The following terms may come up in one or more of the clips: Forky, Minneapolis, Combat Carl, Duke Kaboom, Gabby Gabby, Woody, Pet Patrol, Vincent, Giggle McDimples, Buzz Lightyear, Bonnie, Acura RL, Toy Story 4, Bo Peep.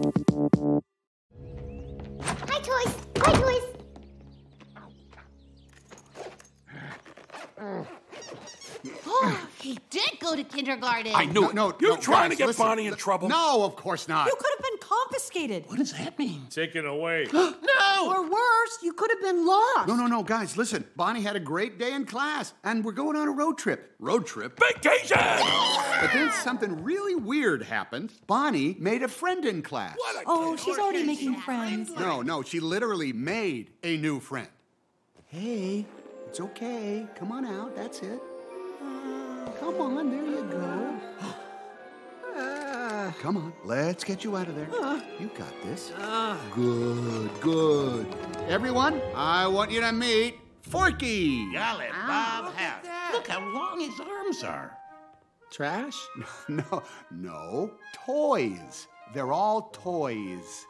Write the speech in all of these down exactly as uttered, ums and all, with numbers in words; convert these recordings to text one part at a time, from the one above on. Hi, toys. Hi, toys. Oh, he did go to kindergarten. I knew it. No, no, You're no, trying guys, to get listen, Bonnie in trouble. No, of course not. You could have been confiscated. What does that mean? Taken away. No! Or worse, you could have been lost. No, no, no, guys, listen. Bonnie had a great day in class, and we're going on a road trip. Road trip? Vacation! Yeah! But then something really weird happened. Bonnie made a friend in class. What a oh, kid. she's already making friends. No, no, she literally made a new friend. Hey, it's okay. Come on out, that's it. Come on, there you go. Uh, Come on, let's get you out of there. Uh, you got this. Uh, good, good. Everyone, I want you to meet Forky. Golly, Bob, look at that. Look how long his arms are. Trash? No, no, toys. They're all toys.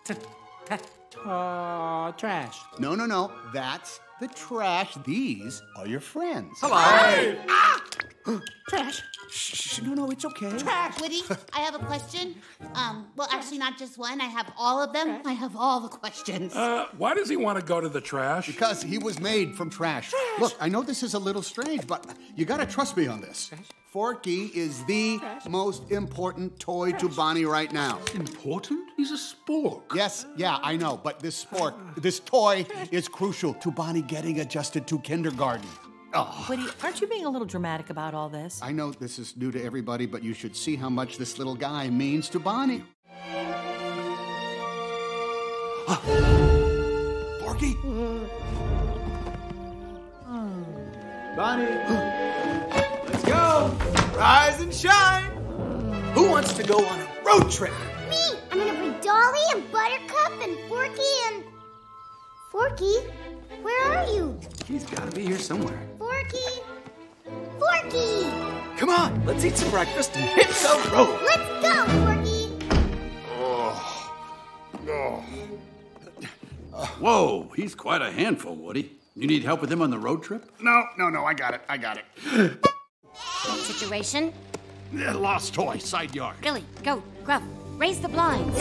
Uh, trash. No, no, no, that's the trash. These are your friends. Hello. Hey. Ah! Trash. Shh, no, no, it's okay. Trash. Woody, I have a question. Um, well, trash. Actually, not just one. I have all of them. Trash. I have all the questions. Uh, why does he want to go to the trash? Because he was made from trash. trash. Look, I know this is a little strange, but you gotta trust me on this. Trash. Forky is the trash. most important toy trash. to Bonnie right now. Important? He's a spork. Yes, yeah, I know, but this spork, this toy trash. is crucial to Bonnie getting adjusted to kindergarten. Oh. Woody, aren't you being a little dramatic about all this? I know this is new to everybody, but you should see how much this little guy means to Bonnie. Ah. Forky? Mm. Bonnie, let's go. Rise and shine. Who wants to go on a road trip? Me. I'm going to bring Dolly and Buttercup and Forky and... Forky? Where are you? He's got to be here somewhere. Forky! Forky! Come on, let's eat some breakfast and hit the road. Let's go, Forky! Oh. Oh. Uh. Whoa, he's quite a handful, Woody. You need help with him on the road trip? No, no, no, I got it, I got it. Situation? Lost toy, side yard. Billy, Goat, Gruff, raise the blinds.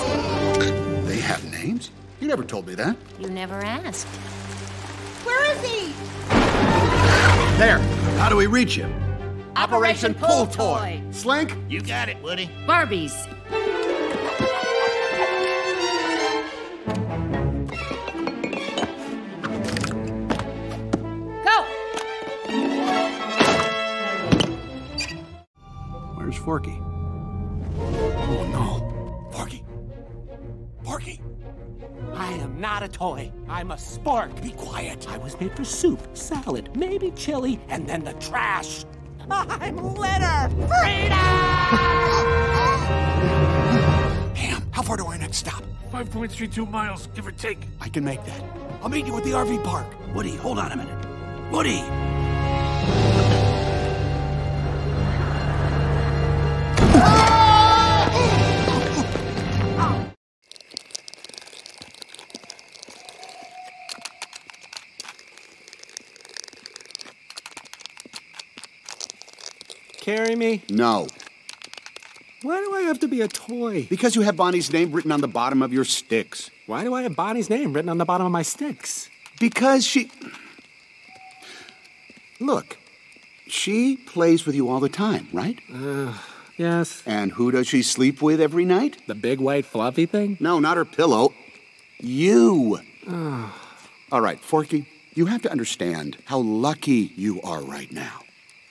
They have names? You never told me that. You never asked. Where is he? There. How do we reach him? Operation, Operation Pull, Pull Toy. Toy. Slink? You got it, Woody. Barbies. Go! Where's Forky? Oh, no. Forky. Forky. I am not a toy. I'm a spork. Be quiet. I was made for soup, salad, maybe chili, and then the trash. I'm litter. Freedom! Ham, how far do I next stop? five point three two miles, give or take. I can make that. I'll meet you at the R V park. Woody, hold on a minute. Woody! Carry me? No. Why do I have to be a toy? Because you have Bonnie's name written on the bottom of your sticks. Why do I have Bonnie's name written on the bottom of my sticks? Because she... Look, she plays with you all the time, right? Uh, yes. And who does she sleep with every night? The big white fluffy thing? No, not her pillow. You. All right, Forky, you have to understand how lucky you are right now.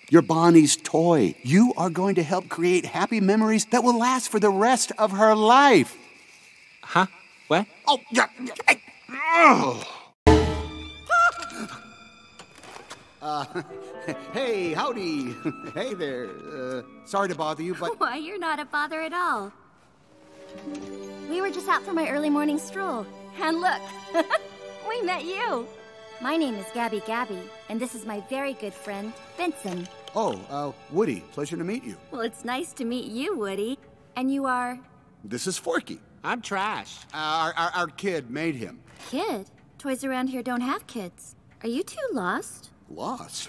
You're Bonnie's toy. You are going to help create happy memories that will last for the rest of her life. Huh? What? Oh, yeah. I, oh. uh, hey, howdy. Hey there. Uh, sorry to bother you, but... Why, you're not a bother at all. We were just out for my early morning stroll. And look, we met you. My name is Gabby Gabby, and this is my very good friend, Vincent. Oh, uh, Woody, pleasure to meet you. Well, it's nice to meet you, Woody. And you are? This is Forky. I'm trash. Uh, our, our, our kid made him. Kid? Toys around here don't have kids. Are you two lost? Lost?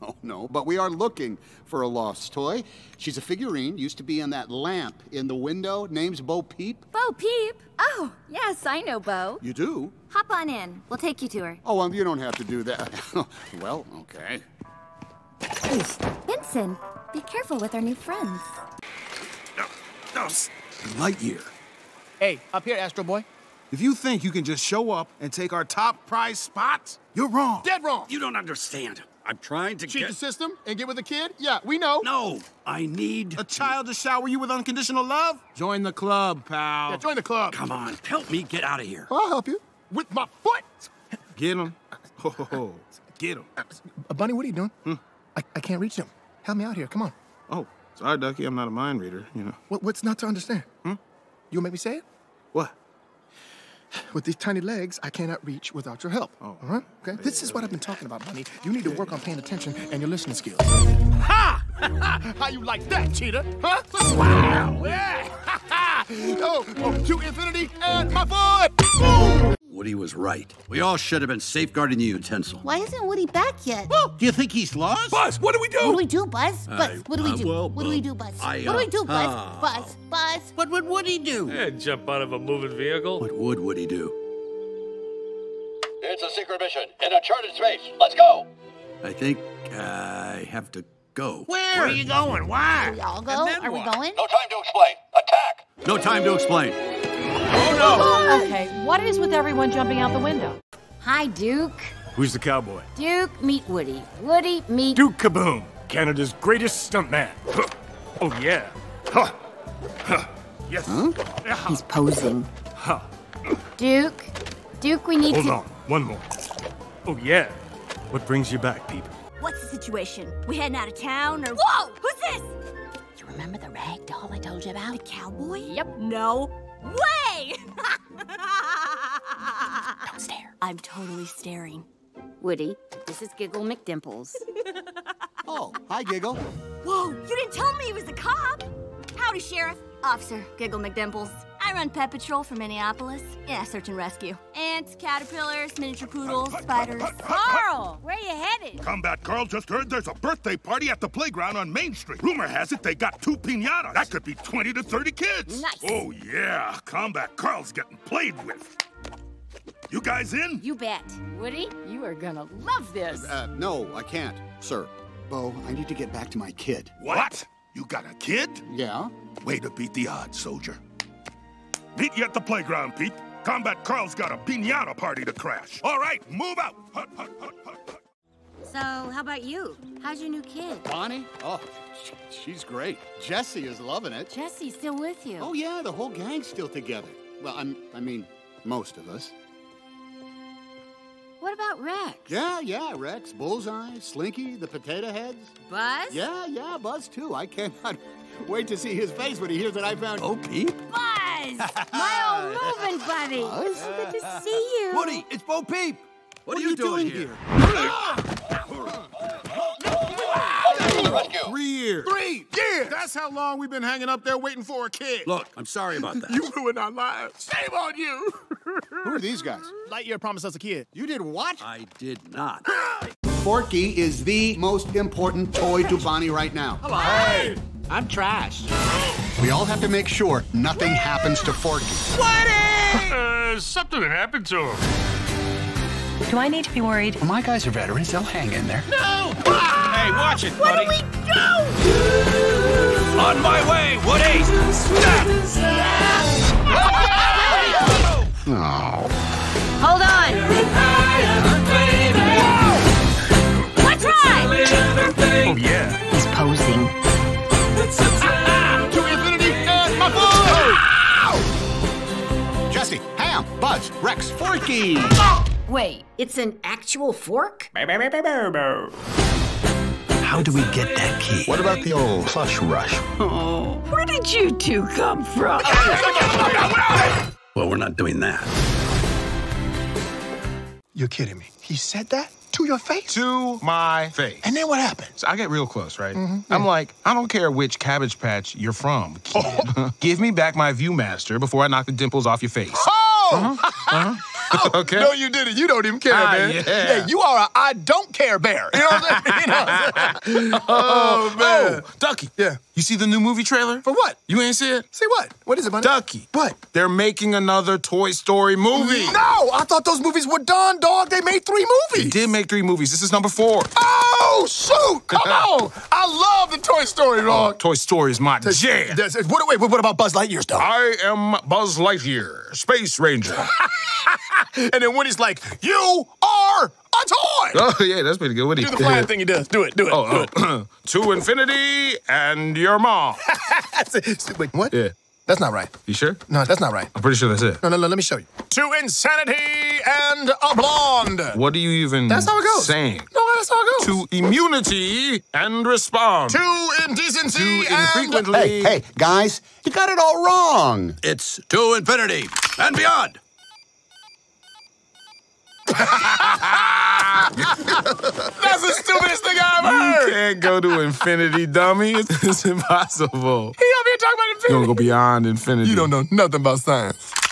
no, no, but we are looking for a lost toy. She's a figurine, used to be in that lamp in the window. Name's Bo Peep. Bo Peep? Oh, yes, I know Bo. You do? Hop on in. We'll take you to her. Oh, um, you don't have to do that. Well, okay. Vincent, be careful with our new friends. No, no, Lightyear. Hey, up here, Astro Boy. If you think you can just show up and take our top prize spots, you're wrong. Dead wrong. You don't understand. I'm trying to Cheat get... the system and get with the kid? Yeah, we know. No, I need... A child to shower you with unconditional love? Join the club, pal. Yeah, join the club. Come on, help me get out of here. I'll help you. With my foot. Get him. Oh, get him. Uh, Bunny, what are you doing? Hmm? I, I can't reach him. Help me out here, come on. Oh, sorry, Ducky, I'm not a mind reader, you know. What, what's not to understand? Hmm? You want to make me say it? What? With these tiny legs, I cannot reach without your help. Oh. All right? Okay? Yeah, this is what I've been talking about, Bunny. You need to work on paying attention and your listening skills. Ha! How you like that, Cheetah? Huh? Wow! Yeah! Ha ha! Oh, oh, to infinity and my foot! Woody was right. We all should have been safeguarding the utensil. Why isn't Woody back yet? Oh, do you think he's lost? Buzz, what do we do? What do we do, Buzz? Buzz, what do we do? What do we do, Buzz? What do we do, Buzz? Buzz, Buzz. What would Woody do? He'd jump out of a moving vehicle. What would Woody do? It's a secret mission in a charted space. Let's go. I think uh, I have to go. Where? Where are you going? Why? We all go? Are we going? No time to explain. Attack. No time to explain. Oh, no. Okay, what is with everyone jumping out the window? Hi, Duke. Who's the cowboy? Duke, meet Woody. Woody, meet... Duke Kaboom, Canada's greatest stuntman. Huh. Oh, yeah. Huh. Huh. Yes. Huh? Yeah. He's posing. Huh. Duke, Duke, we need Hold to... Hold on, one more. Oh, yeah. What brings you back, Peep? What's the situation? We heading out of town or... Whoa, who's this? You remember the rag doll I told you about? The cowboy? Yep. No. Way! Don't stare. I'm totally staring. Woody, this is Giggle McDimples. Oh, hi, Giggle. Whoa, you didn't tell me he was a cop. Howdy, Sheriff. Officer Giggle McDimples. I run Pet Patrol for Minneapolis. Yeah, search and rescue. Ants, caterpillars, miniature poodles, spiders. Carl, where are you headed? Combat Carl just heard there's a birthday party at the playground on Main Street. Rumor has it they got two piñatas. That could be twenty to thirty kids. Nice. Oh, yeah. Combat Carl's getting played with. You guys in? You bet. Woody, you are gonna love this. Uh, uh, no, I can't, sir. Bo, I need to get back to my kid. What? You got a kid? Yeah. Way to beat the odds, soldier. Meet you at the playground, Pete. Combat Carl's got a piñata party to crash. All right, move out. Hut, hut, hut, hut. So, how about you? How's your new kid? Bonnie? Oh, she's great. Jessie is loving it. Jessie's still with you? Oh, yeah, the whole gang's still together. Well, I'm, I mean, most of us. What about Rex? Yeah, yeah, Rex, Bullseye, Slinky, the Potato Heads. Buzz? Yeah, yeah, Buzz, too. I cannot wait to see his face when he hears that I found... Oh, Peep? Buzz! My old moving buddy! Buzz? So good to see you. Woody, it's Bo Peep! What, what are you, you doing, doing here? here? Three years. Three years! That's how long we've been hanging up there waiting for a kid. Look, I'm sorry about that. You ruined our lives. Shame on you! Who are these guys? Lightyear promised us a kid. You did what? I did not. Forky is the most important toy to Bonnie right now. Hello. Hey! I'm trash. We all have to make sure nothing happens to Forky. What is? Uh, something happened to him. Do I need to be worried? Well, my guys are veterans. They'll hang in there. No! Ah! Hey, watch it, buddy. What do we do? On my way, Woody! No. Hold on. Let's ride! Oh, yeah. He's posing. Ah, ah, to infinity and my foot! Jessie, Ham, Buzz, Rex, Forky! Wait, it's an actual fork? How do we get that key? What about the old plush rush? Oh, where did you two come from? Well, we're not doing that. You're kidding me. He said that? To your face? To my face. And then what happens? I get real close, right? Mm-hmm. I'm yeah. like, I don't care which Cabbage Patch you're from. Give me back my Viewmaster before I knock the dimples off your face. Oh! Uh-huh. Uh-huh. Oh, okay. No, you didn't. You don't even care, ah, man. Yeah. Hey, you are a I don't care bear. You know what I'm saying? You know what I'm saying? Oh, man. Oh, Ducky. Yeah. You see the new movie trailer? For what? You ain't see it? See what? What is it, buddy? Ducky. What? They're making another Toy Story movie. No, I thought those movies were done, dog. They made three movies. They did make three movies. This is number four. Oh, shoot. Come on. I love the Toy Story, dog. Oh, Toy Story is my jam. What, wait, what about Buzz Lightyear's, dog? I am Buzz Lightyear, Space Ranger. And then Woody's like, you are a toy! Oh, yeah, that's pretty good, Woody. Do the flying thing he does. Do it, do it, oh, do oh. it. To infinity and your mom. Wait, what? Yeah. That's not right. You sure? No, that's not right. I'm pretty sure that's it. No, no, no, let me show you. To insanity and a blonde. What are you even that's how it goes. saying? No, that's how it goes. To immunity and respond. To indecency to and... infrequently. Hey, hey, guys, you got it all wrong. It's to infinity and beyond. That's the stupidest thing I've heard. You can't go to infinity, dummy. It's, it's impossible. He over here talking about infinity. You're gonna go beyond infinity. You don't know nothing about science.